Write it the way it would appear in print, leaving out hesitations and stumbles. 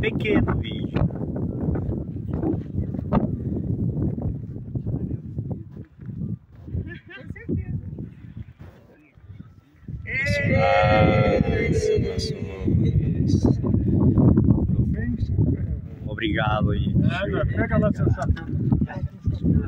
Pequeno vídeo. Esse é o nosso nome. Obrigado aí. Pega lá seu chapéu.